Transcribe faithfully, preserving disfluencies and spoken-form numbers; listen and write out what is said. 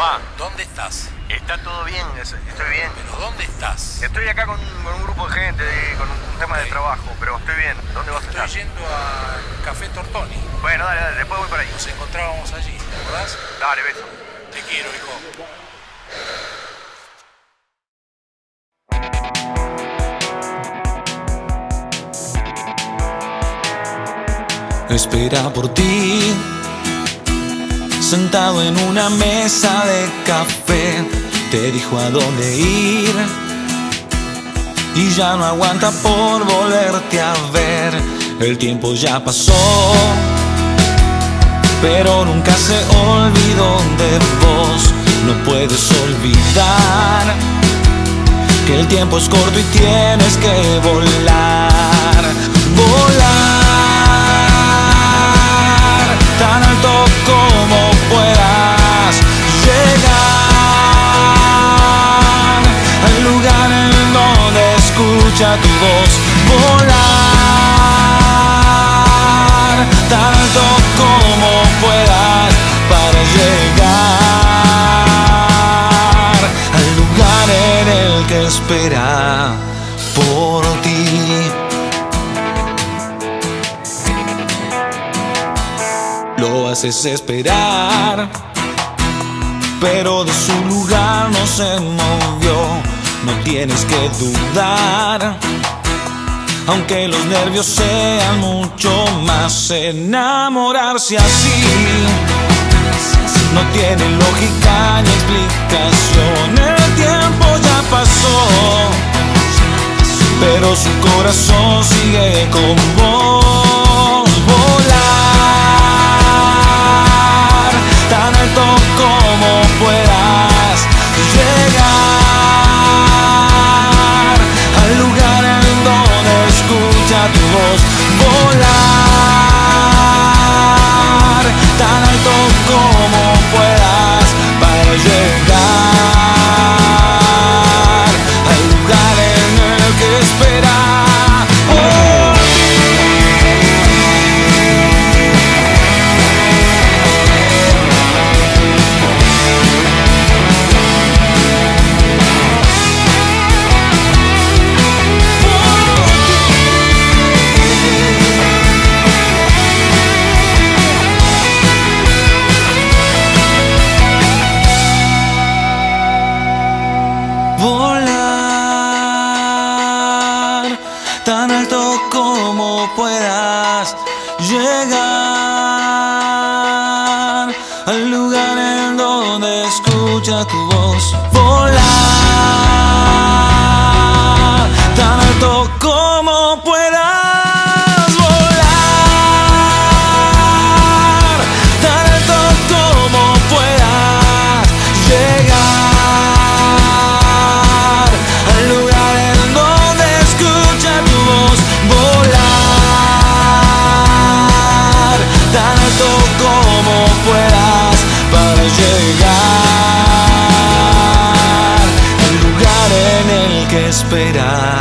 Papá, ¿dónde estás? Está todo bien, estoy bien. ¿Pero dónde estás? Estoy acá con, con un grupo de gente, con un tema okay. de trabajo, pero estoy bien. ¿Dónde vas a estar? Estoy yendo al Café Tortoni. Bueno, dale, dale, después voy para ahí. Nos encontrábamos allí, ¿te acordás? Dale, beso. Te quiero, hijo. Espera por ti, sentado en una mesa de café. Te dijo a dónde ir y ya no aguanta por volverte a ver. El tiempo ya pasó, pero nunca se olvidó de vos. No puedes olvidar que el tiempo es corto y tienes que volar, volar. Tan alto como puedas llegar al lugar en donde escucha tu voz. Volar tan alto como puedas para llegar al lugar en el que espera por ti. Lo haces esperar, pero de su lugar no se movió. No tienes que dudar, aunque los nervios sean mucho más. Enamorarse así no tiene lógica ni explicación. El tiempo ya pasó, pero su corazón sigue con vos. Volar tan alto como puedas llegar al lugar en donde escucha tu voz. Volar tan alto como puedas para llegar al lugar en el que esperas. Tan alto como puedas llegar al lugar en donde escucha tu voz. Volar tan alto como puedas volar, tan alto como puedas llegar al lugar en donde escucha tu voz. Como puedas para llegar al lugar en el que esperas.